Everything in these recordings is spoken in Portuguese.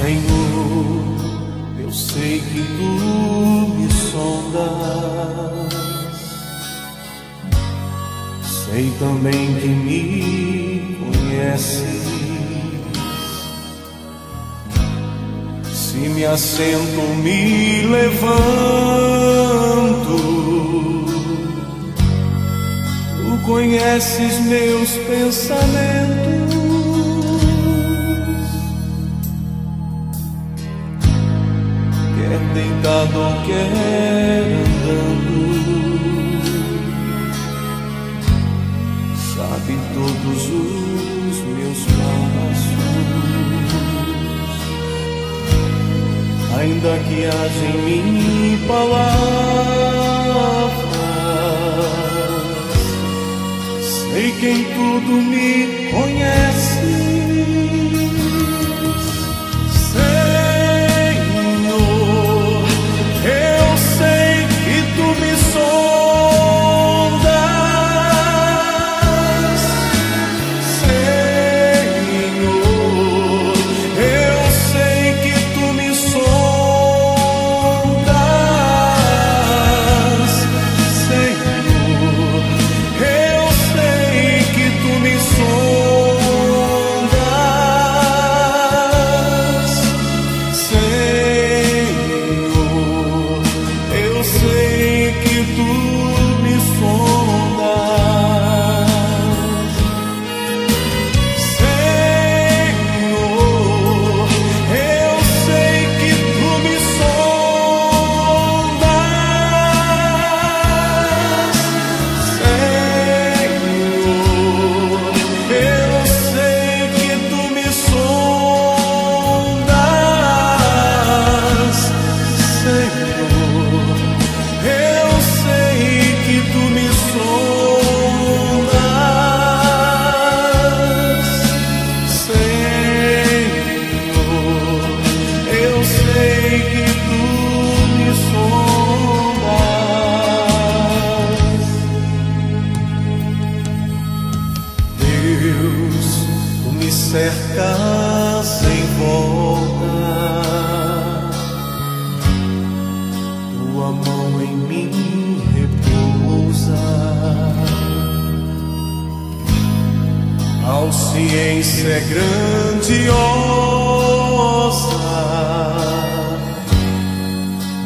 Senhor, eu sei que tu me sondas, sei também que me conheces. Se me assento, me levanto, tu conheces meus pensamentos. Deitado ou quer andando, sabe todos os meus passos. Ainda que haja em mim palavras, sei que em tudo me conheces. É grandiosa,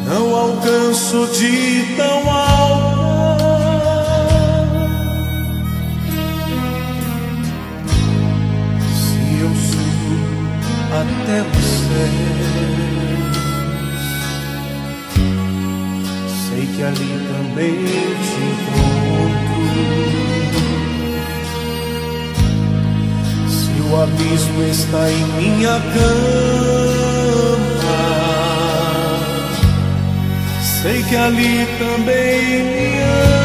não alcanço de tão alta. Se eu subo até os céus, sei que ali também te encontro. O abismo está em minha cama, sei que ali também me ama.